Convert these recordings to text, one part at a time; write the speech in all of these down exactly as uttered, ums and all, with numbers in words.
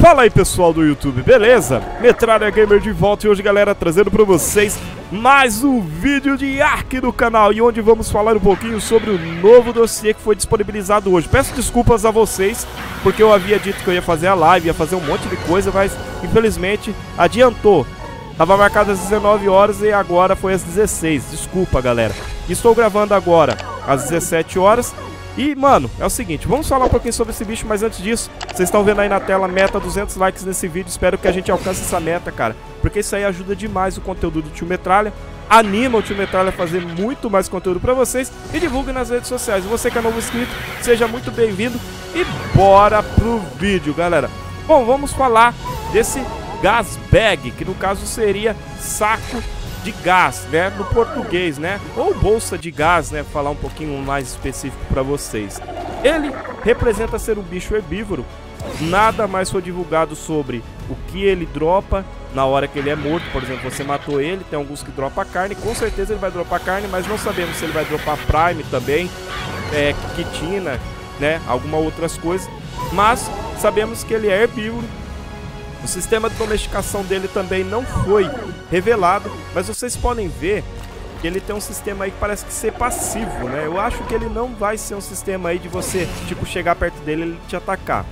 Fala aí pessoal do YouTube, beleza? MetralhaGamer de volta e hoje, galera, trazendo para vocês mais um vídeo de Ark do canal, e onde vamos falar um pouquinho sobre o novo dossiê que foi disponibilizado hoje. Peço desculpas a vocês, porque eu havia dito que eu ia fazer a live, ia fazer um monte de coisa, mas infelizmente adiantou. Tava marcado às dezenove horas e agora foi às dezesseis, desculpa galera. Estou gravando agora às dezessete horas. E, mano, é o seguinte, vamos falar um pouquinho sobre esse bicho, mas antes disso, vocês estão vendo aí na tela, meta duzentos likes nesse vídeo, espero que a gente alcance essa meta, cara, porque isso aí ajuda demais o conteúdo do Tio Metralha, anima o Tio Metralha a fazer muito mais conteúdo pra vocês e divulgue nas redes sociais. Você que é novo inscrito, seja muito bem-vindo e bora pro vídeo, galera. Bom, vamos falar desse gasbag, que no caso seria saco de gás, né, no português, né, ou bolsa de gás, né, falar um pouquinho mais específico para vocês. Ele representa ser um bicho herbívoro, nada mais foi divulgado sobre o que ele dropa na hora que ele é morto. Por exemplo, você matou ele, tem alguns que dropa carne, com certeza ele vai dropar carne, mas não sabemos se ele vai dropar prime também, é, quitina, né, alguma outras coisas, mas sabemos que ele é herbívoro. O sistema de domesticação dele também não foi revelado, mas vocês podem ver que ele tem um sistema aí que parece que ser passivo, né? Eu acho que ele não vai ser um sistema aí de você, tipo, chegar perto dele e ele te atacar.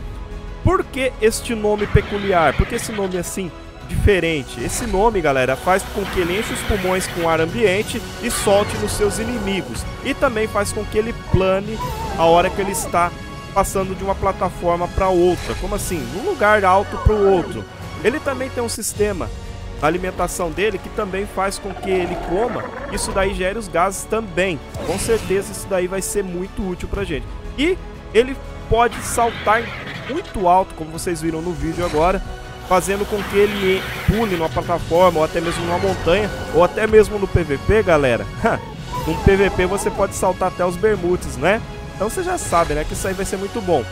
Por que este nome peculiar? Por que esse nome assim diferente? Esse nome, galera, faz com que ele enche os pulmões com ar ambiente e solte nos seus inimigos. E também faz com que ele plane a hora que ele está passando de uma plataforma para outra, como assim, de um lugar alto para o outro. Ele também tem um sistema, a alimentação dele, que também faz com que ele coma, isso daí gera os gases também. Com certeza isso daí vai ser muito útil pra gente. E ele pode saltar muito alto, como vocês viram no vídeo agora, fazendo com que ele pule numa plataforma, ou até mesmo numa montanha, ou até mesmo no P V P, galera. No P V P você pode saltar até os bermudes, né? Então você já sabe, né, que isso aí vai ser muito bom.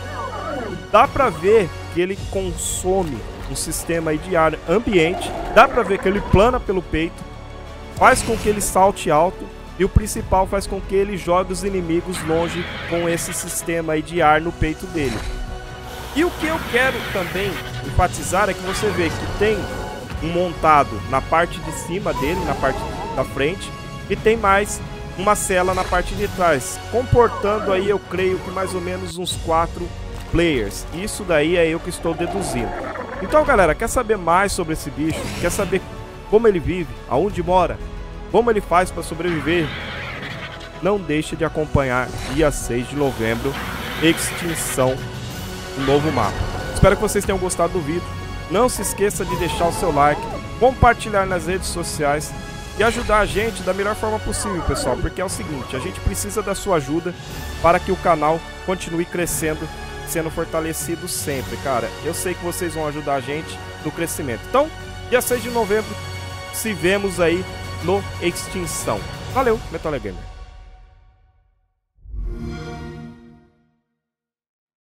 Dá pra ver que ele consome um sistema aí de ar ambiente. Dá pra ver que ele plana pelo peito, faz com que ele salte alto. E o principal, faz com que ele jogue os inimigos longe com esse sistema aí de ar no peito dele. E o que eu quero também enfatizar é que você vê que tem um montado na parte de cima dele, na parte da frente, e tem mais uma cela na parte de trás, comportando aí, eu creio que mais ou menos uns quatro players. Isso daí é eu que estou deduzindo. Então, galera, quer saber mais sobre esse bicho? Quer saber como ele vive? Aonde mora? Como ele faz para sobreviver? Não deixe de acompanhar dia seis de novembro, Extinção, um novo mapa. Espero que vocês tenham gostado do vídeo. Não se esqueça de deixar o seu like, compartilhar nas redes sociais e ajudar a gente da melhor forma possível, pessoal, porque é o seguinte, a gente precisa da sua ajuda para que o canal continue crescendo, sendo fortalecido sempre, cara. Eu sei que vocês vão ajudar a gente no crescimento. Então, dia seis de novembro, se vemos aí no Extinção. Valeu, MetralhaGamer.